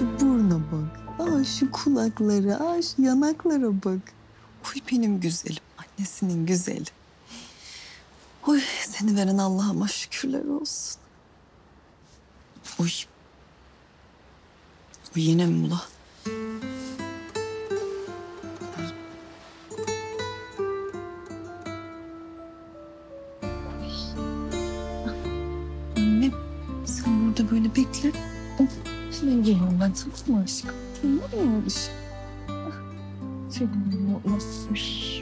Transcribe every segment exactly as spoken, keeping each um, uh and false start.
şu burna bak. Aa şu kulakları, aa şu yanaklara bak. Oy benim güzelim, annesinin güzeli. Oy seni veren Allah'ıma şükürler olsun. Oy. Oy yine mi ula? Annem sen burada böyle bekle. Şimdi geliyorum ben, tamam mı aşkım? Tamam mı aşkım? Senin ne olmasmış?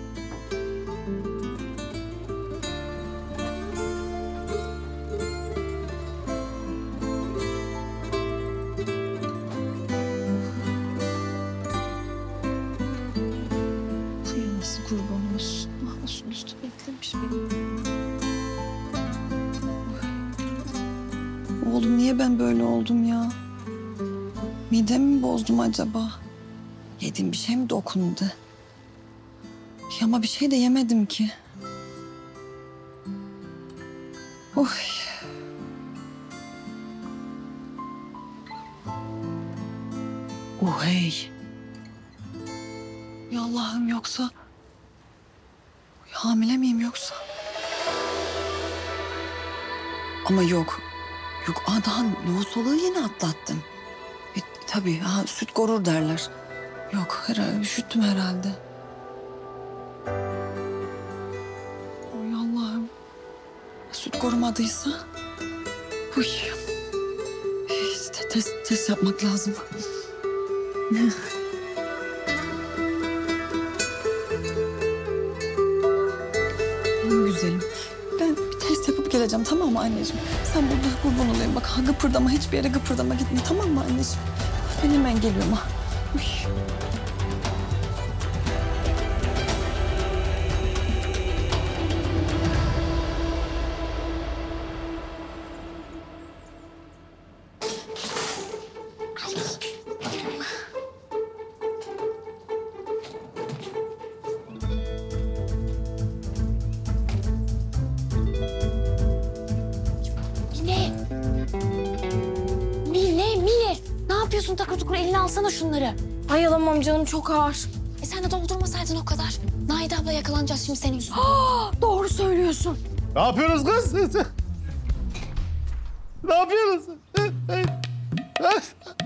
Kıyamazsın, kurban olsun. Olsun üstü beklemiş beni. Oğlum niye ben böyle oldum ya? Midemi mi bozdum acaba? Yedim bir şey mi dokundu? Ya ama bir şey de yemedim ki. Oy. Oh hey. Ya Allah'ım yoksa... hamile miyim yoksa? Ama yok. Yok aa daha nohusoluğu yeni atlattım. E, tabii ha, süt korur derler. Yok, herhalde üşüttüm herhalde. Oy Allah'ım. Süt korumadıysa... Uy. İşte test, test yapmak lazım. Güzelim. Ben bir test yapıp geleceğim, tamam mı anneciğim? Sen burada kurban olayım. Bak ha, gıpırdama, hiçbir yere gıpırdama, gitme, tamam mı anneciğim? Ben hemen geliyorum ha. Uy. Mine. Mine, Mine. Ne yapıyorsun takır tukur? Eline alsana şunları. Ay alamam canım, çok ağır. E sen de doldurmasaydın o kadar. Naide abla yakalanacağız şimdi senin yüzünden. Doğru söylüyorsun. Ne yapıyorsunuz kız? Ne yapıyorsunuz?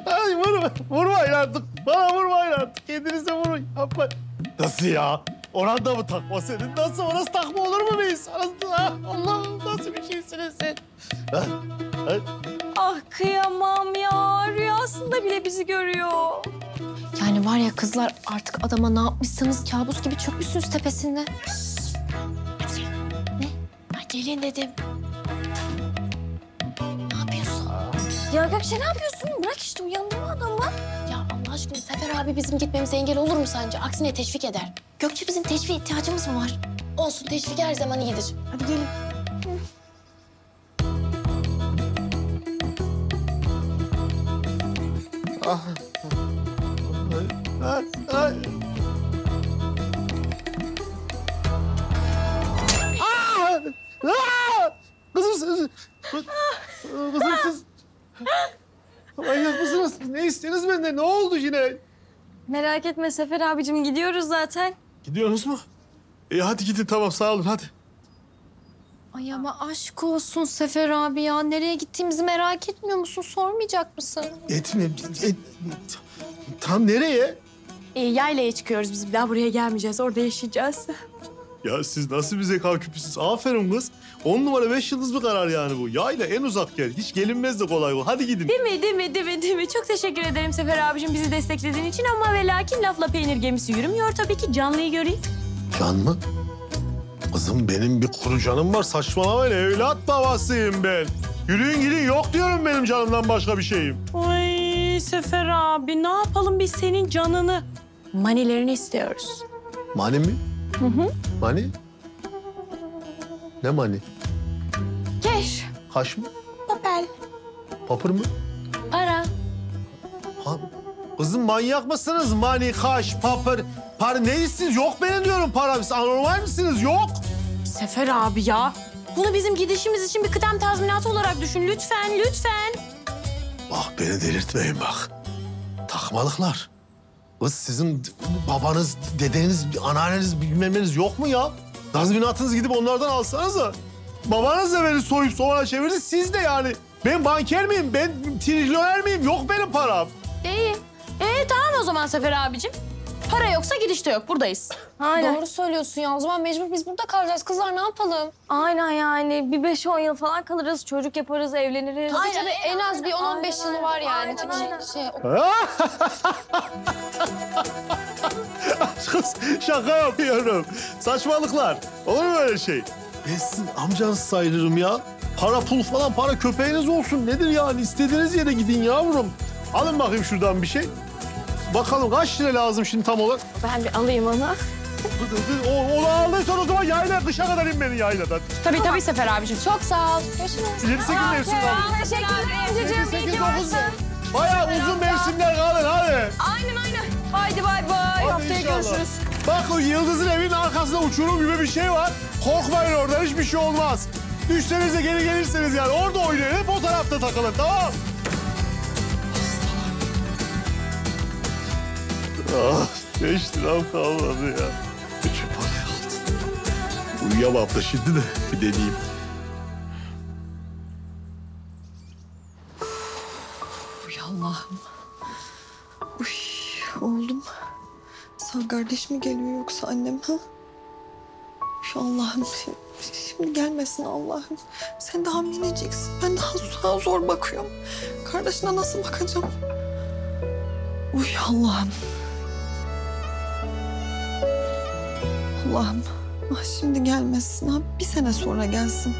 Ay vurma, vurmayın artık. Bana vurmayın artık. Kendinize vurmayın. Yapmayın. Nasıl ya? Orhan da mı takma senin? Nasıl? Orası takma olur mu biz? Allah'ım nasıl bir şeysiniz sen? Ah kıyamam ya. Rüyasında bile bizi görüyor. Yani var ya kızlar, artık adama ne yapmışsınız? Kabus gibi çökmüşsünüz tepesinde. Ne? Ay gelin dedim. Ne yapıyorsun? Ya Gökçe ne yapıyorsun? Bırak işte, uyandırma adamı. Ya Allah aşkına Sefer abi bizim gitmemize engel olur mu sence? Aksine teşvik eder. Gökçe bizim teşviğe ihtiyacımız mı var? Olsun, teşvik her zaman iyidir. Hadi gelin. Ah. Ay, ay. Aa! Aa! Kızım siz... Kızım siz... Manyak mısınız? Ne istediniz benden? Ne oldu yine? Merak etme Sefer abicim, gidiyoruz zaten. Gidiyorsunuz mu? E hadi gidin, tamam, sağ olun hadi. Ay ama aşk olsun Sefer abi ya. Nereye gittiğimizi merak etmiyor musun? Sormayacak mısın? Etme. Et, tam nereye? E, yaylaya çıkıyoruz biz. Bir daha buraya gelmeyeceğiz. Orada yaşayacağız. Ya siz nasıl bize kalküpüsünüz? Aferin kız. On numara beş yıldız bir karar yani bu. Yayla en uzak yer. Hiç gelinmez de kolay bu. Hadi gidin. Değil mi? Değil mi? Değil mi? Değil mi? Çok teşekkür ederim Sefer abicim bizi desteklediğin için. Ama ve lakin lafla peynir gemisi yürümüyor. Tabii ki canlıyı göreyim. Can mı? Kızım benim bir kuru canım var. Saçmalamayın. Evlat babasıyım ben. Yürüyün gidin. Yok diyorum, benim canımdan başka bir şeyim. Ay Sefer abi ne yapalım biz senin canını? Manilerini istiyoruz. Mani mi? Hı hı. Mani? Ne mani? Keş. Kaş mı? Papel. Papır mı? Para. Ha, kızım manyak mısınız? Mani, kaş, papır. Para neyisiniz? Yok benim diyorum para. Siz anormal misiniz? Yok. Sefer abi ya. Bunu bizim gidişimiz için bir kıdem tazminatı olarak düşün. Lütfen, lütfen. Bak beni delirtmeyin bak. Saçmalıklar. Kız sizin babanız, dedeniz, anneanneniz bilmemeniz yok mu ya? Tazminatınızı gidip onlardan alsanıza. Babanız da beni soyup soğana çevirdi, siz de yani. Ben banker miyim, ben trilyoner miyim? Yok benim param. İyi. Ee tamam o zaman Sefer abicim. Para yoksa gidiş de yok, buradayız. Aynen. Doğru söylüyorsun ya, o zaman mecbur biz burada kalacağız. Kızlar ne yapalım? Aynen yani, bir beş on yıl falan kalırız, çocuk yaparız, evleniriz. Tabii tabii, en az aynen, bir on on beş yılı var yani. Aynen, aynen. Şey, şey... Kız, şaka yapıyorum. Saçmalıklar, olur mu öyle şey? Ben sizin amcanız sayılırım ya. Para pul falan, para köpeğiniz olsun. Nedir yani, istediğiniz yere gidin yavrum. Alın bakayım şuradan bir şey. Bakalım kaç lira lazım şimdi tam olarak? Ben bir alayım onu. O, onu aldıysan o zaman yayla, dışa kadar in beni yayladan. Tabii tamam. Tabii Sefer abiciğim. Çok sağ ol. Görüşürüz. yirmi sekiz Aa, mevsim kaldı. Teşekkürler amcacığım. İyi ki varsın. Bayağı Sefer uzun amca. Mevsimler kalır hadi. Aynen aynen. Haydi bay bay. Haftaya görüşürüz. Bak o Yıldız'ın evinin arkasında uçurum gibi bir şey var. Korkmayın oradan, hiçbir şey olmaz. Düşseniz de geri gelirseniz yani. Orada oynayın, hep o tarafta takılın, tamam? Ah, beş liram kalmadı ya. Bütün parayı aldım. Uyuyamam da şimdi de bir deneyeyim. Uy Allah'ım. Uy oğlum. Sağ kardeş mi geliyor yoksa annem ha? Şu Allah'ım şimdi, şimdi gelmesin Allah'ım. Sen daha mineceksin. Ben daha, daha zor bakıyorum. Kardeşine nasıl bakacağım? Uy Allah'ım. Allah'ım, ah şimdi gelmesin ha, bir sene sonra gelsin.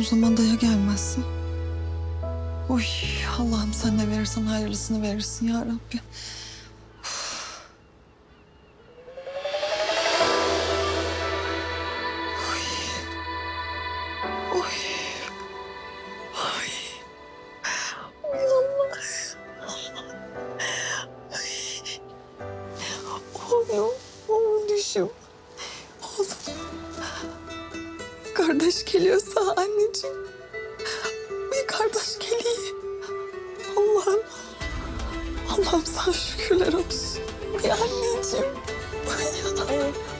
O zaman da ya gelmezsin. Oy Allah'ım sen ne verirsen hayırlısını verirsin ya Rabbi. Oy, oy, ay, oy Allah, Allah, ay, oy. Oğlum, kardeş geliyorsa anneciğim, bir kardeş geliyor. Allah'ım, Allah'ım sana şükürler olsun. Bir anneciğim.